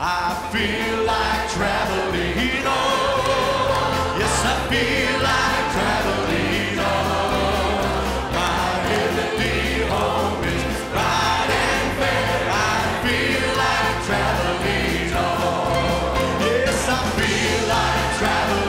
I feel like traveling on. Yes, I feel like traveling on. My heavenly home is bright and fair. I feel like traveling on. Yes, I feel like traveling on.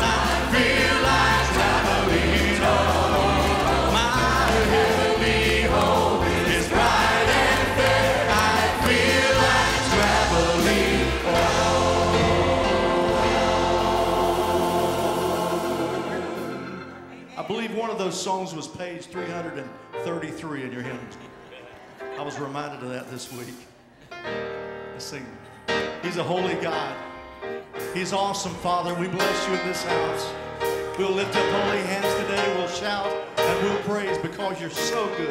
I feel like traveling on. My heavenly home is bright and fair. I feel. I believe one of those songs was page 333 in your hymns. I was reminded of that this week. Let's sing. He's a holy God. He's awesome, Father. We bless you in this house. We'll lift up holy hands today. We'll shout and we'll praise because you're so good.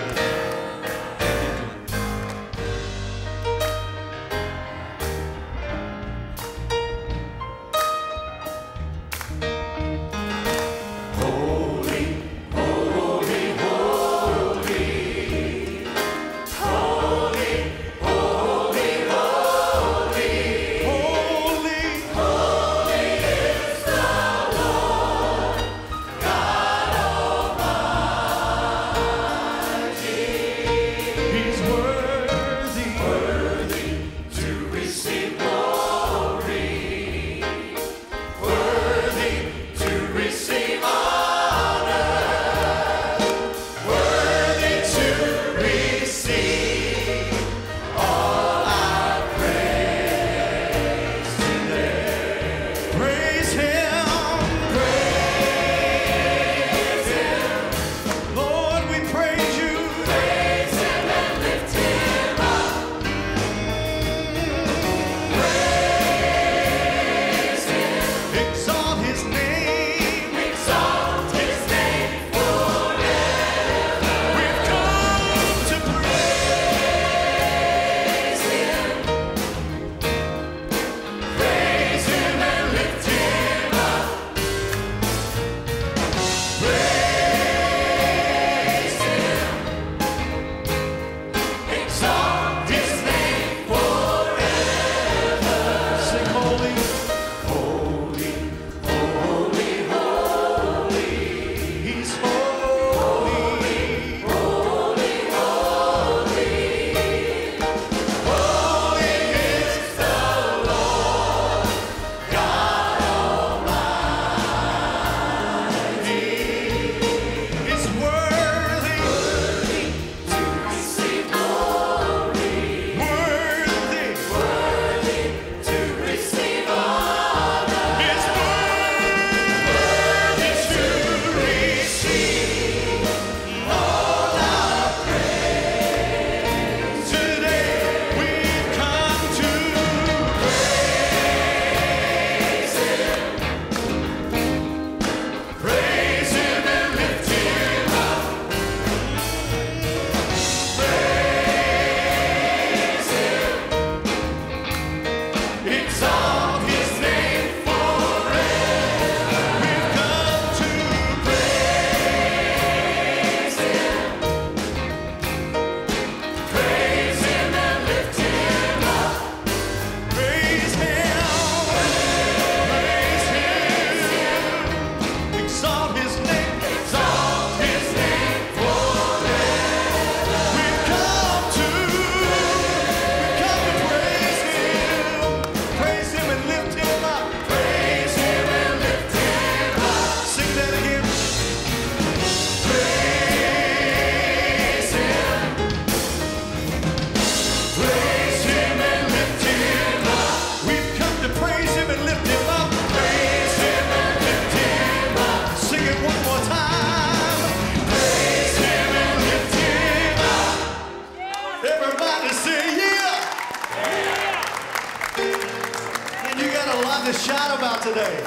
To shout about today.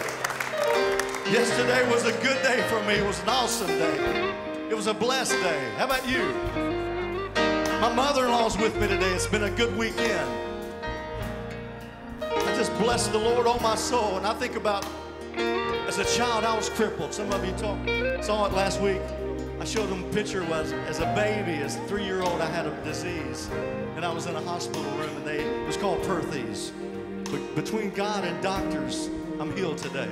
Yesterday was a good day for me. It was an awesome day. It was a blessed day. How about you? My mother-in-law's with me today. It's been a good weekend. I just bless the Lord on my soul. And I think about, as a child, I was crippled. Some of you saw it last week. I showed them a picture as a baby, as a 3-year-old, I had a disease. And I was in a hospital room, and it was called Perthes. But between God and doctors, I'm healed today.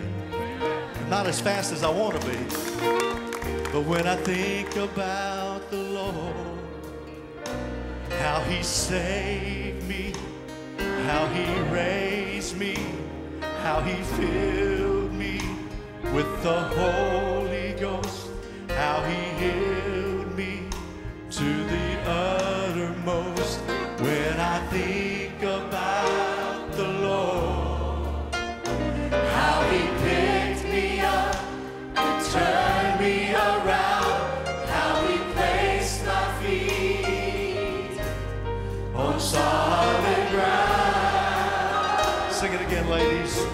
Not as fast as I want to be. But when I think about the Lord, how He saved me, how He raised me, how He filled me with the Holy Ghost, how He healed me to the uttermost. When I think about the Lord, how He picked me up and turned me around, how He placed my feet on solid ground. Sing it again, ladies.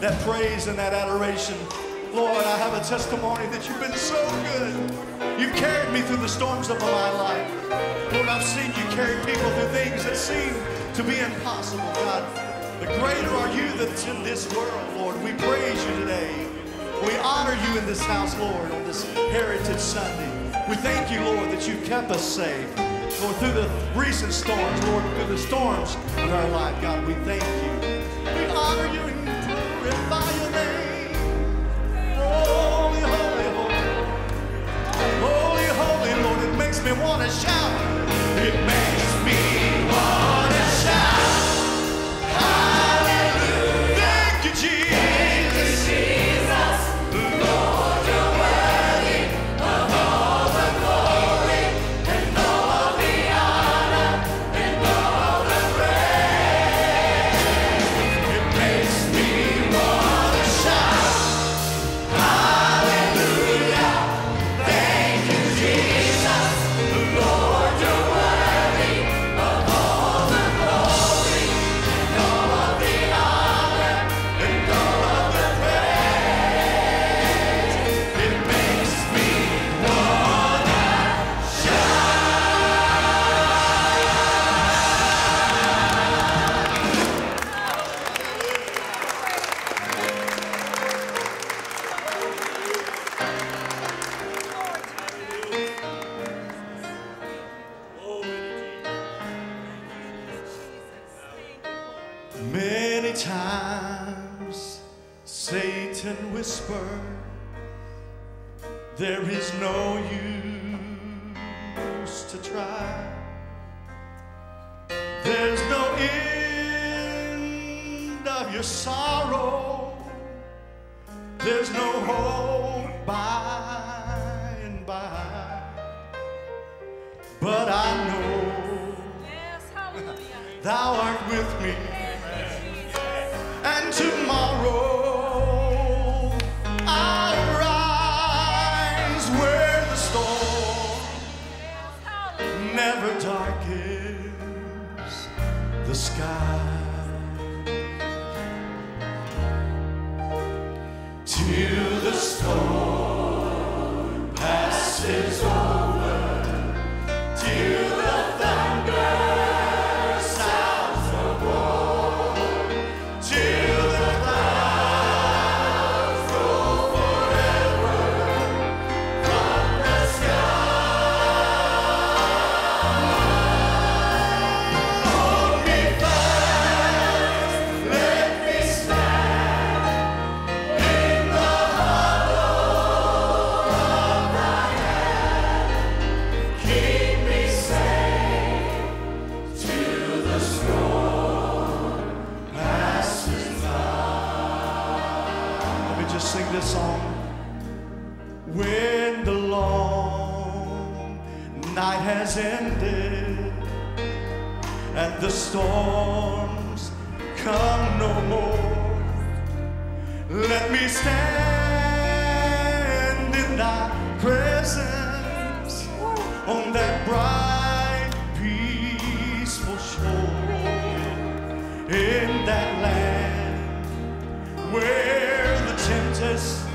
That praise and that adoration. Lord, I have a testimony that you've been so good. You've carried me through the storms of my life. Lord, I've seen you carry people through things that seem to be impossible, God. The greater are you that's in this world, Lord. We praise you today. We honor you in this house, Lord, on this Heritage Sunday. We thank you, Lord, that you've kept us safe. Lord, through the recent storms, Lord, through the storms of our life, God, we thank you. We honor you. By your name, holy, holy, holy, holy, holy Lord, it makes me want to shout. It makes me want to shout. Hallelujah! Thank you, Jesus. There is no use to try. There's no end of your sorrow. There's no hope by and by. But I know, yes, thou art with me. And tomorrow never darkens the sky. Till the storm passes over, till the thunder When the long night has ended and the storms come no more, let me stand in thy presence on that bright, peaceful shore, in that land where the tempest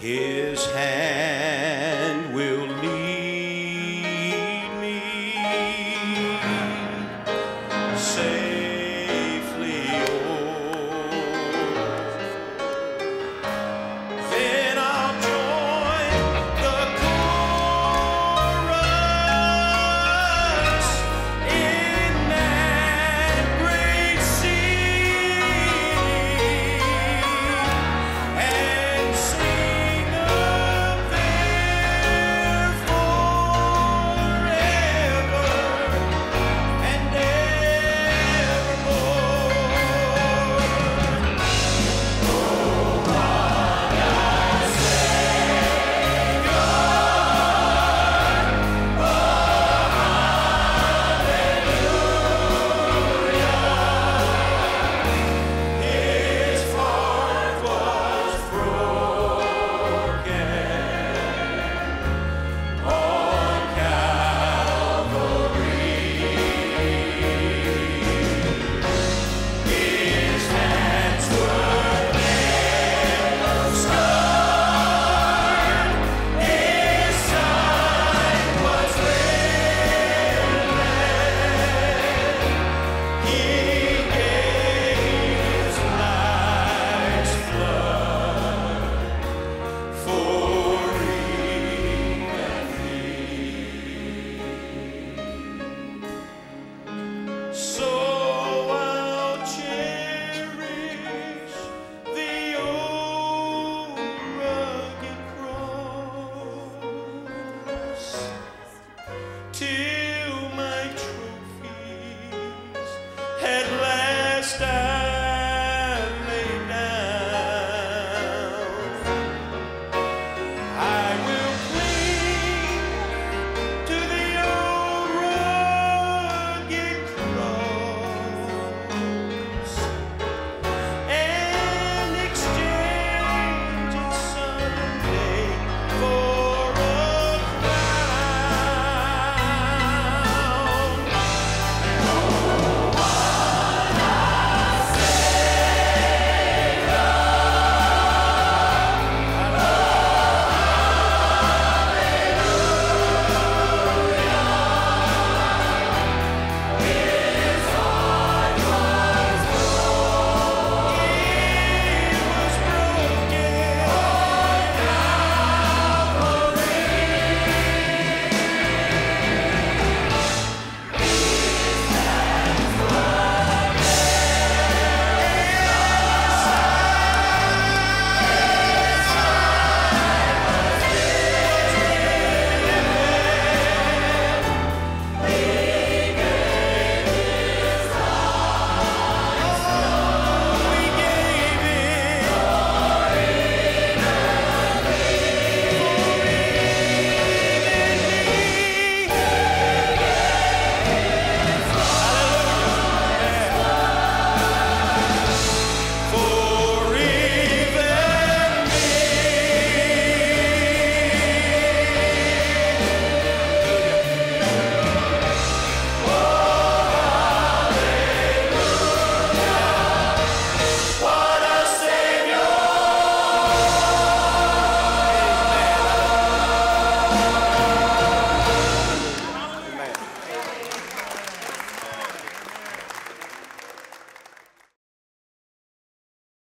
his hand.